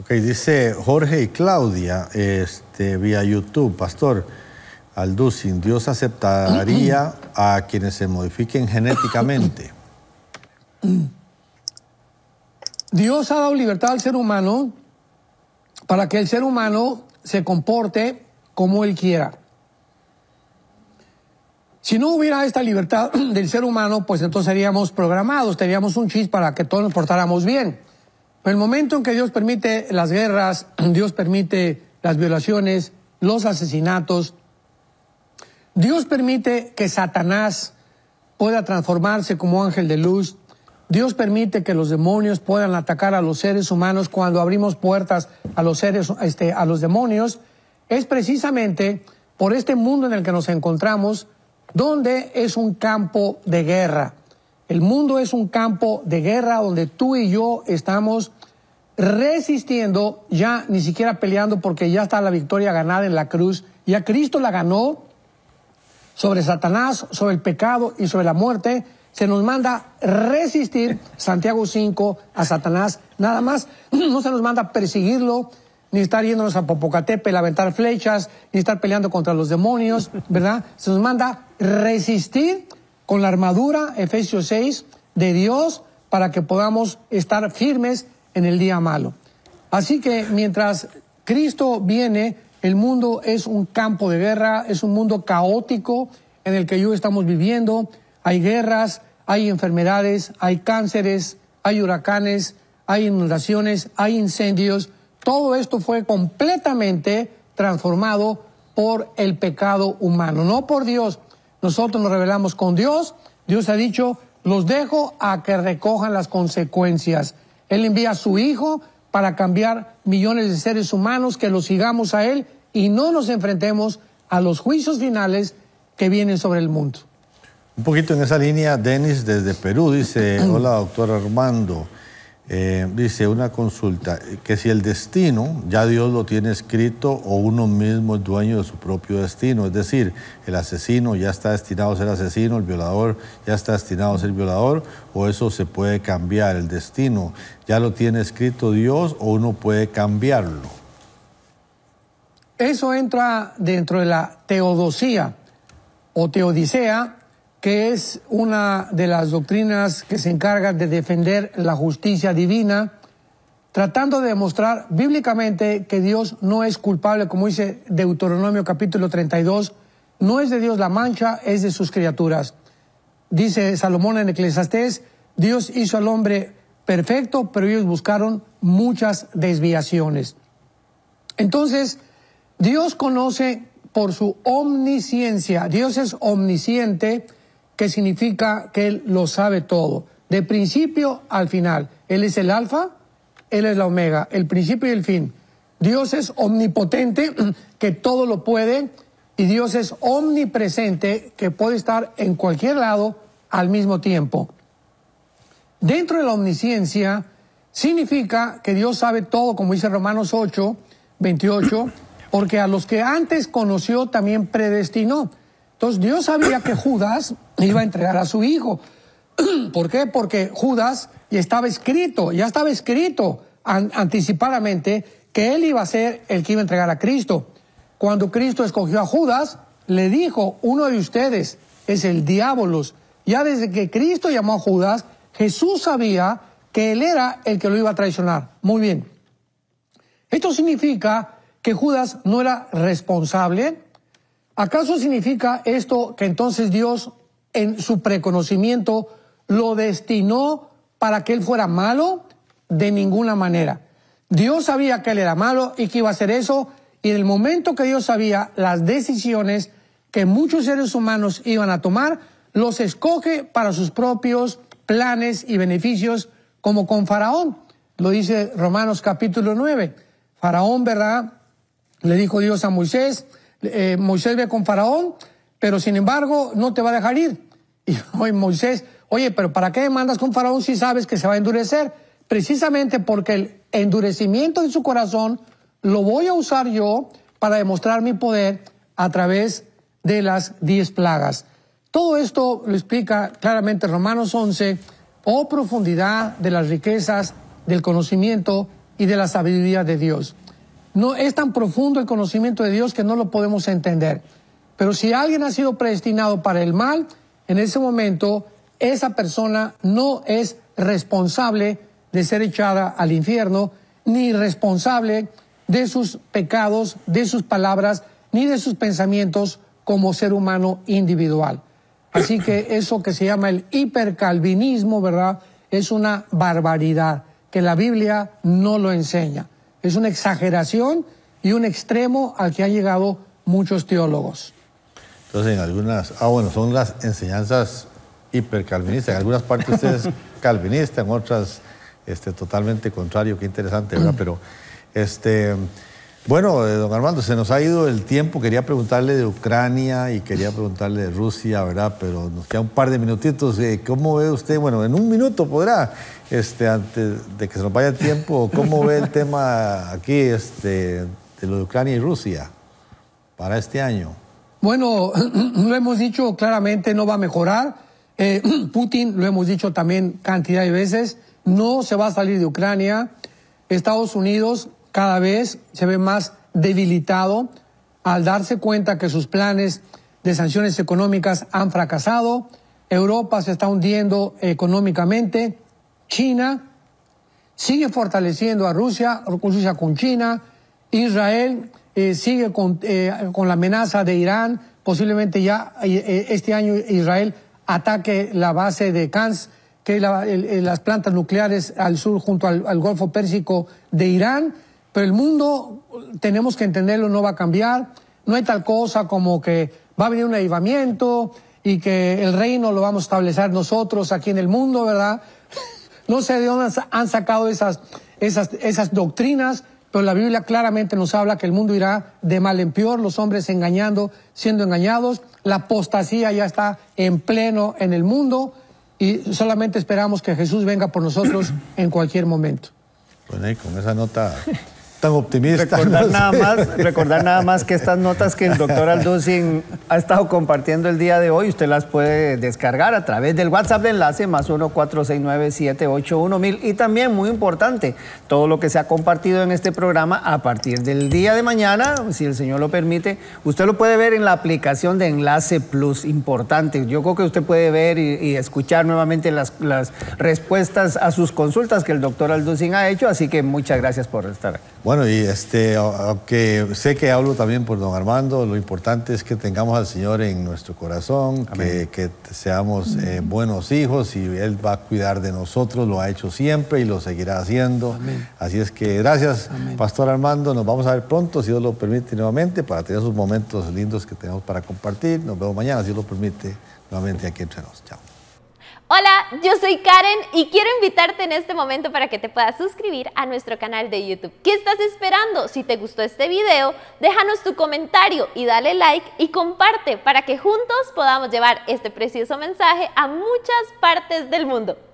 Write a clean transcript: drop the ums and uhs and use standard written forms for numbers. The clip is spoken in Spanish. Ok, dice Jorge y Claudia, vía YouTube, Pastor Alducin, ¿Dios aceptaría a quienes se modifiquen genéticamente? Dios ha dado libertad al ser humano para que el ser humano se comporte como él quiera. Si no hubiera esta libertad del ser humano, pues entonces seríamos programados, teníamos un chip para que todos nos portáramos bien. Pero el momento en que Dios permite las guerras, Dios permite las violaciones, los asesinatos, Dios permite que Satanás pueda transformarse como ángel de luz, Dios permite que los demonios puedan atacar a los seres humanos cuando abrimos puertas a los seres, a los demonios. Es precisamente por este mundo en el que nos encontramos, donde es un campo de guerra. El mundo es un campo de guerra donde tú y yo estamos resistiendo, ya ni siquiera peleando, porque ya está la victoria ganada en la cruz. Ya Cristo la ganó sobre Satanás, sobre el pecado y sobre la muerte. Se nos manda resistir, Santiago 5, a Satanás. Nada más, no se nos manda perseguirlo, ni estar yéndonos a Popocatépetl, aventar flechas, ni estar peleando contra los demonios, ¿verdad? Se nos manda resistir con la armadura, Efesios 6, de Dios, para que podamos estar firmes en el día malo. Así que mientras Cristo viene, el mundo es un campo de guerra, es un mundo caótico en el que yo estamos viviendo. Hay guerras, hay enfermedades, hay cánceres, hay huracanes, hay inundaciones, hay incendios. Todo esto fue completamente transformado por el pecado humano, no por Dios. Nosotros nos rebelamos con Dios. Dios ha dicho, los dejo a que recojan las consecuencias. Él envía a su Hijo para cambiar millones de seres humanos, que los sigamos a Él y no nos enfrentemos a los juicios finales que vienen sobre el mundo. Un poquito en esa línea, Denis desde Perú dice, hola doctor Armando, dice una consulta, que si el destino ya Dios lo tiene escrito o uno mismo es dueño de su propio destino, es decir, el asesino ya está destinado a ser asesino, el violador ya está destinado a ser violador, o eso se puede cambiar, el destino ya lo tiene escrito Dios o uno puede cambiarlo. Eso entra dentro de la teodosía o teodicea, que es una de las doctrinas que se encarga de defender la justicia divina, tratando de demostrar bíblicamente que Dios no es culpable, como dice Deuteronomio capítulo 32, no es de Dios la mancha, es de sus criaturas. Dice Salomón en Eclesiastés, Dios hizo al hombre perfecto, pero ellos buscaron muchas desviaciones. Entonces, Dios conoce por su omnisciencia, Dios es omnisciente, que significa que Él lo sabe todo, de principio al final. Él es el alfa, Él es la omega, el principio y el fin. Dios es omnipotente, que todo lo puede, y Dios es omnipresente, que puede estar en cualquier lado al mismo tiempo. Dentro de la omnisciencia, significa que Dios sabe todo, como dice Romanos 8, 28, porque a los que antes conoció también predestinó. Entonces, Dios sabía que Judas iba a entregar a su hijo. ¿Por qué? Porque Judas ya estaba escrito anticipadamente que él iba a ser el que iba a entregar a Cristo. Cuando Cristo escogió a Judas, le dijo, uno de ustedes es el diablo. Ya desde que Cristo llamó a Judas, Jesús sabía que él era el que lo iba a traicionar. Muy bien. Esto significa que Judas no era responsable. ¿Acaso significa esto que entonces Dios, en su preconocimiento, lo destinó para que él fuera malo? De ninguna manera. Dios sabía que él era malo y que iba a hacer eso, y en el momento que Dios sabía las decisiones que muchos seres humanos iban a tomar, los escoge para sus propios planes y beneficios, como con Faraón. Lo dice Romanos capítulo 9. Faraón, ¿verdad? Le dijo Dios a Moisés, Moisés ve con Faraón, pero sin embargo no te va a dejar ir. Y hoy Moisés, oye, pero ¿para qué mandas con Faraón si sabes que se va a endurecer? Precisamente porque el endurecimiento de su corazón lo voy a usar yo para demostrar mi poder a través de las 10 plagas. Todo esto lo explica claramente Romanos 11, oh profundidad de las riquezas del conocimiento y de la sabiduría de Dios. No es tan profundo el conocimiento de Dios que no lo podemos entender. Pero si alguien ha sido predestinado para el mal, en ese momento esa persona no es responsable de ser echada al infierno, ni responsable de sus pecados, de sus palabras, ni de sus pensamientos como ser humano individual. Así que eso que se llama el hipercalvinismo, ¿verdad?, es una barbaridad que la Biblia no lo enseña. Es una exageración y un extremo al que han llegado muchos teólogos. Entonces, en algunas... bueno, son las enseñanzas hipercalvinistas. En algunas partes es calvinista, en otras totalmente contrario. Qué interesante, ¿verdad? Pero, bueno, don Armando, se nos ha ido el tiempo. Quería preguntarle de Ucrania y quería preguntarle de Rusia, ¿verdad? Pero nos queda un par de minutitos. ¿Cómo ve usted? Bueno, en un minuto podrá, antes de que se nos vaya el tiempo, ¿cómo ve el tema aquí de lo de Ucrania y Rusia para este año? Bueno, lo hemos dicho claramente, no va a mejorar. Putin, lo hemos dicho también cantidad de veces, no se va a salir de Ucrania. Estados Unidos cada vez se ve más debilitado al darse cuenta que sus planes de sanciones económicas han fracasado. Europa se está hundiendo económicamente. China sigue fortaleciendo a Rusia, Rusia con China. Israel sigue con la amenaza de Irán. Posiblemente ya este año Israel ataque la base de Kans, que es las plantas nucleares al sur junto al Golfo Pérsico de Irán. Pero el mundo, tenemos que entenderlo, no va a cambiar. No hay tal cosa como que va a venir un avivamiento y que el reino lo vamos a establecer nosotros aquí en el mundo, ¿verdad? No sé de dónde han sacado esas doctrinas, pero la Biblia claramente nos habla que el mundo irá de mal en peor, los hombres engañando, siendo engañados. La apostasía ya está en pleno en el mundo y solamente esperamos que Jesús venga por nosotros en cualquier momento. Bueno, y con esa nota tan optimista. Recordar nada más que estas notas que el doctor Alducin ha estado compartiendo el día de hoy, usted las puede descargar a través del WhatsApp de enlace +1 469 781 1000. Y también, muy importante, todo lo que se ha compartido en este programa a partir del día de mañana, si el Señor lo permite, usted lo puede ver en la aplicación de Enlace Plus. Importante, yo creo que usted puede ver y escuchar nuevamente las respuestas a sus consultas que el doctor Alducin ha hecho, así que muchas gracias por estar aquí. Bueno, y aunque sé que hablo también por don Armando, lo importante es que tengamos al Señor en nuestro corazón, que seamos buenos hijos, y Él va a cuidar de nosotros, lo ha hecho siempre y lo seguirá haciendo. Amén. Así es que gracias, Pastor Armando, nos vamos a ver pronto, si Dios lo permite, nuevamente, para tener esos momentos lindos que tenemos para compartir. Nos vemos mañana, si Dios lo permite, nuevamente aquí entre nosotros. Chao. Hola, yo soy Karen y quiero invitarte en este momento para que te puedas suscribir a nuestro canal de YouTube. ¿Qué estás esperando? Si te gustó este video, déjanos tu comentario y dale like y comparte para que juntos podamos llevar este precioso mensaje a muchas partes del mundo.